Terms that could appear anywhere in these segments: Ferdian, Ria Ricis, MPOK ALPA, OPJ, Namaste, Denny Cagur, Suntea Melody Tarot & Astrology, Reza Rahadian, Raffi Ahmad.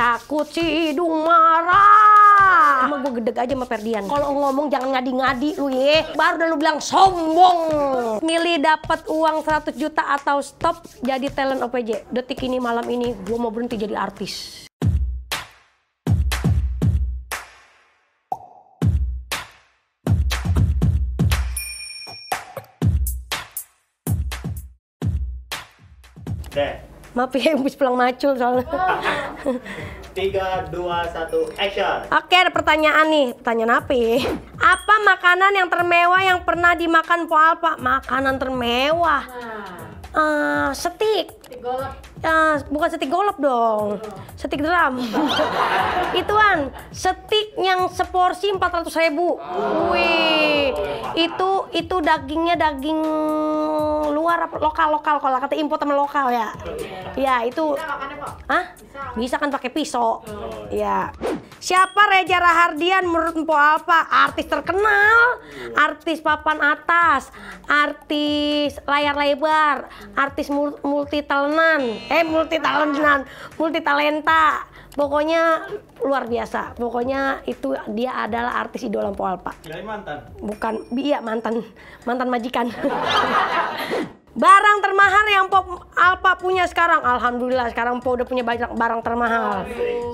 Takut si hidung marah. Emang gue gedeg aja sama Ferdian. Kalau ngomong jangan ngadi-ngadi lu ye. Baru udah lu bilang sombong. Milih dapat uang 100 juta atau stop jadi talent OPJ. Detik ini malam ini gue mau berhenti jadi artis. Oke. Maaf ya, habis pulang macul soalnya. 3, 2, 1, action. Oke, ada pertanyaan nih. Pertanyaan apa ya? Apa makanan yang termewah yang pernah dimakan MPOK ALPA? Makanan termewah? Steak. Steak golop. Bukan steak golop dong. Steak drum. Ituan, steak yang seporsi 400.000. Wih, itu dagingnya daging luar apa lokal kalau kata impor sama lokal ya. Ya itu. Bisa makannya, Pak? Hah? Bisa kan pakai pisau. Ya. Siapa Reza Rahadian menurut MPOK ALPA? Artis terkenal, artis papan atas, artis layar lebar, artis multi talenta. Pokoknya luar biasa. Pokoknya itu dia adalah artis idola MPOK ALPA. Kirain mantan. Bukan, iya mantan majikan. Barang termahal yang MPOK ALPA punya sekarang, alhamdulillah sekarang MPOK udah punya banyak barang termahal.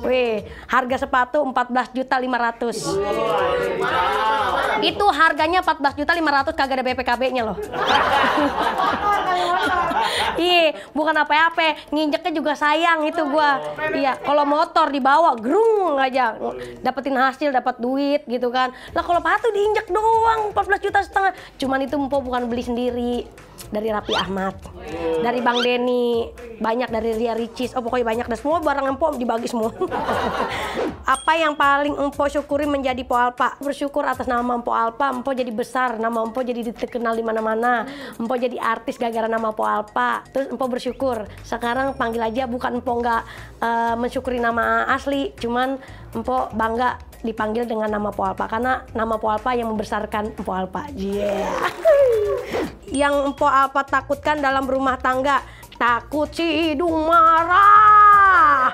Wih, harga sepatu 14.500.000. Itu harganya 14.500.000 kagak ada BPKB-nya loh. Iya, bukan apa-apa, nginjeknya juga sayang itu gua. Iya, kalau motor dibawa grung aja, dapetin hasil, dapat duit gitu kan. Lah kalau sepatu diinjek doang 14,5 juta. Cuman itu MPOK bukan beli sendiri. Dari Raffi Ahmad, dari Bang Denny, banyak dari Ria Ricis, pokoknya banyak dan semua barang MPOK dibagi semua. Apa yang paling MPOK syukuri menjadi MPOK ALPA? Bersyukur atas nama MPOK ALPA, MPOK jadi besar, nama MPOK jadi dikenal di mana-mana, MPOK jadi artis gara-gara nama MPOK ALPA. Terus MPOK bersyukur. Sekarang panggil aja bukan MPOK nggak mensyukuri nama asli, cuman MPOK bangga dipanggil dengan nama MPOK ALPA karena nama MPOK ALPA yang membesarkan MPOK ALPA. Yang MPOK ALPA takutkan dalam berumah tangga? Takut si hidung marah.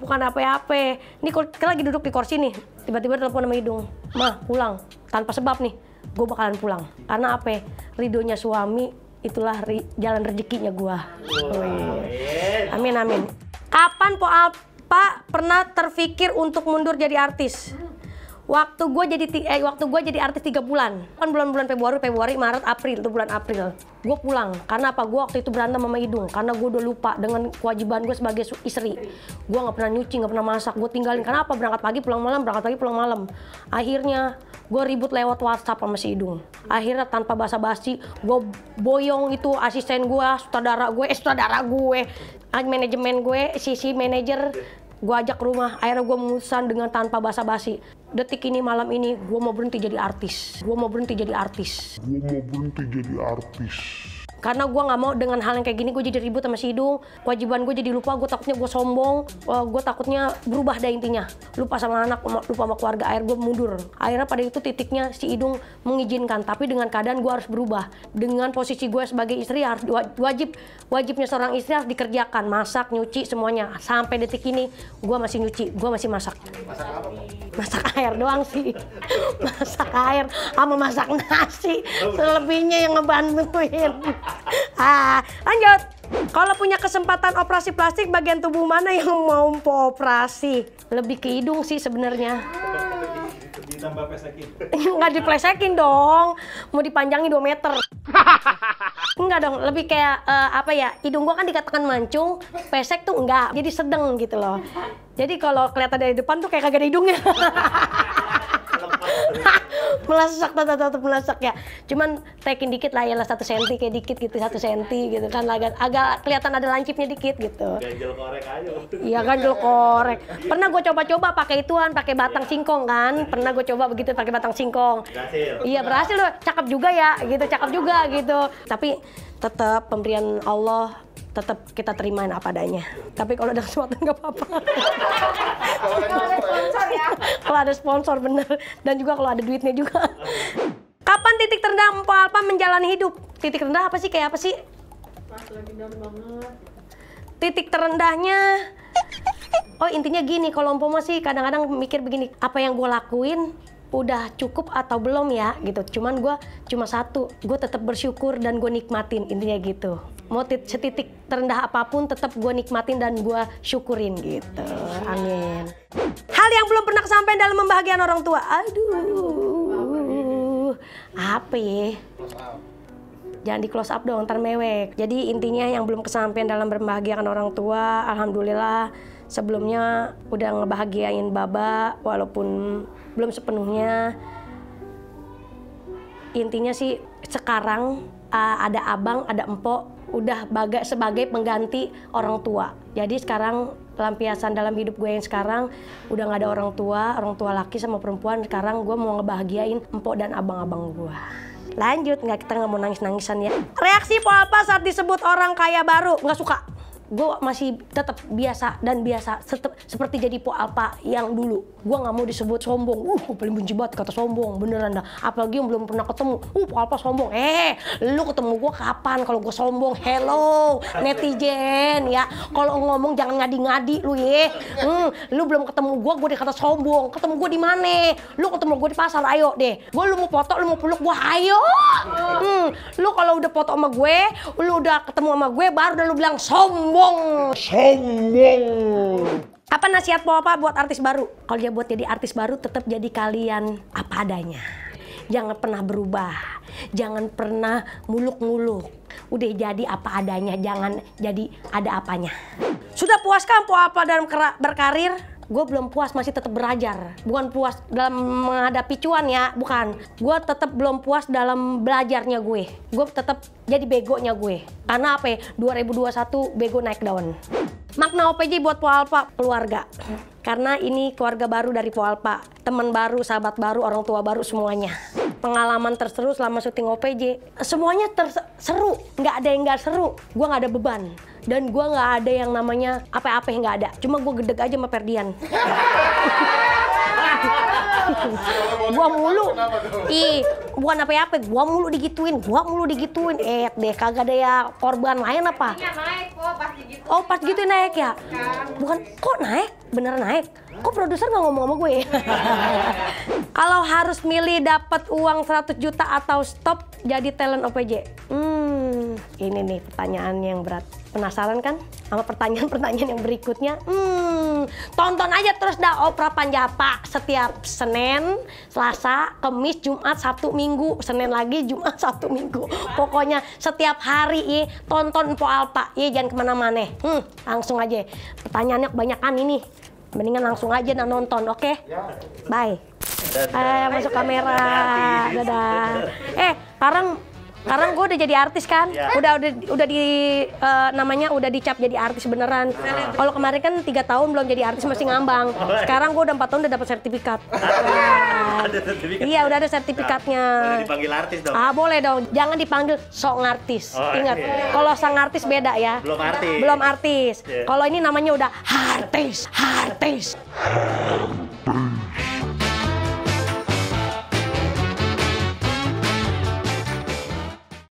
Bukan apa-apa. Ini kita lagi duduk di kursi nih, tiba-tiba telepon sama hidung. Mah, pulang. Tanpa sebab nih, gue bakalan pulang. Karena apa? Ridhonya suami, itulah jalan rezekinya gue. Amin, amin. Kapan MPOK ALPA pernah terfikir untuk mundur jadi artis? Waktu gue jadi artis 3 bulan. Kan bulan-bulan Februari, Maret, April, itu bulan April. Gue pulang, karena apa? Gue waktu itu berantem sama hidung, karena gue udah lupa dengan kewajiban gue sebagai istri. Gue nggak pernah nyuci, nggak pernah masak, gue tinggalin. Karena apa? Berangkat pagi, pulang malam, berangkat pagi, pulang malam. Akhirnya gue ribut lewat WhatsApp sama si hidung. Akhirnya tanpa basa-basi, gue boyong itu asisten gue, sutradara gue, manajemen gue, sisi manajer. Gue ajak ke rumah, akhirnya gue memutuskan dengan tanpa basa-basi. Detik ini, malam ini, gue mau berhenti jadi artis. Karena gue gak mau dengan hal yang kayak gini, gue jadi ribut sama si hidung. Kewajiban gue jadi lupa, gue takutnya gue sombong. Gue takutnya berubah deh intinya. Lupa sama anak, lupa sama keluarga, akhirnya gue mundur. Akhirnya pada itu titiknya si hidung mengizinkan. Tapi dengan keadaan gue harus berubah. Dengan posisi gue sebagai istri harus wajibnya seorang istri harus dikerjakan. Masak, nyuci, semuanya. Sampai detik ini, gue masih nyuci, gue masih masak. Masak apa? Masak air doang sih. Masak air sama masak nasi. Selebihnya yang ngebantuin. Lanjut. Kalau punya kesempatan operasi plastik, bagian tubuh mana yang mau operasi? Lebih ke hidung sih sebenarnya. Ditambah plesekin. Nggak diplesekin dong. Mau dipanjangin 2 meter. Enggak dong, lebih kayak apa ya? Hidung gua kan dikatakan mancung, pesek tuh enggak. Jadi sedang gitu loh. Jadi kalau kelihatan dari depan tuh kayak kagak ada hidungnya. melesak ya, cuman tekin dikit lah ya lah 1 cm kayak dikit gitu, 1 cm gitu kan, agak kelihatan ada lancipnya dikit gitu. Ganjel korek aja. Iya ganjel korek. Pernah gue coba pakai ituan, pakai batang singkong kan, pernah gue coba begitu pakai batang singkong. Berhasil. Iya berhasil loh, cakep juga ya, gitu cakep juga gitu. Tapi tetap pemberian Allah. Tetap kita terimain apa adanya. Tapi kalau ada kesempatan nggak apa-apa. Kalau ada sponsor ya. Kalau ada sponsor bener. Dan juga kalau ada duitnya juga. Kapan titik terendah MPOK ALPA menjalani hidup? Titik rendah apa sih? Kayak apa sih? Pas lagi down banget. Titik terendahnya Oh intinya gini, kalau umpama sih kadang-kadang mikir begini, apa yang gue lakuin udah cukup atau belum ya gitu. Cuman gue cuma satu, gue tetap bersyukur dan gue nikmatin, intinya gitu. Mau setitik terendah apapun tetap gue nikmatin dan gue syukurin gitu. Amin. Hal yang belum pernah kesampaian dalam membahagiakan orang tua. Aduh, apa ya? Jangan di close up dong, ntar mewek. Jadi intinya yang belum kesampaian dalam membahagiakan orang tua, alhamdulillah sebelumnya udah ngebahagiain Baba walaupun belum sepenuhnya. Intinya sih sekarang ada abang, ada empok, udah sebagai pengganti orang tua. Jadi sekarang pelampiasan dalam hidup gue yang sekarang udah nggak ada orang tua laki sama perempuan. Sekarang gue mau ngebahagiain empok dan abang-abang gue. Lanjut, kita nggak mau nangis-nangisan ya. Reaksi Polpa saat disebut orang kaya baru, nggak suka. Gue masih tetap biasa dan biasa, seperti jadi Po Alpa yang dulu. Gue nggak mau disebut sombong. Gue paling benci banget kata sombong, beneran dah. Apalagi yang belum pernah ketemu. Po Alpa sombong. Lu ketemu gue kapan kalau gue sombong? Hello, netizen ya. Kalau ngomong jangan ngadi-ngadi lu ya. Lu belum ketemu gue dikata sombong. Ketemu gue di mana? Lu ketemu gue di pasar, ayo deh. Gue lu mau foto, lu mau peluk gue, ayo. Lu kalau udah foto sama gue, lu udah ketemu sama gue, baru udah lu bilang sombong. Apa nasihat Po Alpa buat artis baru? Kalau dia buat jadi artis baru, tetap jadi kalian apa adanya. Jangan pernah berubah, jangan pernah muluk-muluk. Udah jadi apa adanya, jangan jadi ada apanya. Sudah puaskah Po Alpa dalam berkarir? Gue belum puas, masih tetap belajar. Bukan puas dalam menghadapi cuan ya, bukan. Gue tetap belum puas dalam belajarnya gue. Gue tetap jadi begonya gue. Karena apa ya, 2021 bego naik daun. Makna OPJ buat Po Alpa, keluarga. Karena ini keluarga baru dari Po Alpa. Teman baru, sahabat baru, orang tua baru, semuanya. Pengalaman terseru selama syuting OPJ. Semuanya seru, nggak ada yang nggak seru. Gue nggak ada beban. Dan gue nggak ada yang namanya apa-apa yang nggak ada. Cuma gue gedeg aja sama Ferdian. Gua mulu. Bukan apa-apa, gua mulu digituin, deh, kagak ada ya korban lain apa? Oh, pas gitu naik ya? Bukan, kok naik? Bener naik? Kok produser nggak ngomong sama gue? Kalau harus milih dapat uang 100 juta atau stop jadi talent OPJ? Ini nih pertanyaan yang berat. Penasaran kan sama pertanyaan-pertanyaan yang berikutnya? Tonton aja terus dah Opera Panjapa setiap Senin, Selasa, Kamis, Jumat, Sabtu, Minggu, Senin lagi, Jumat, Sabtu, Minggu. Pokoknya setiap hari ya tonton Po Alpa. Iya jangan kemana-mana. Langsung aja. Pertanyaannya kebanyakan ini. Mendingan langsung aja nonton, oke? Bye. Masuk kamera. Dadah. Sekarang gue udah jadi artis kan, udah di namanya udah dicap jadi artis beneran. Kalau kemarin kan 3 tahun belum jadi artis masih ngambang. Sekarang gue udah 4 tahun udah dapat sertifikat. Iya udah ada sertifikatnya. Boleh dipanggil artis dong. Ah boleh dong, jangan dipanggil sok artis. Ingat, kalau sang artis beda ya. Belum artis. Belum artis. Kalau ini namanya udah artis.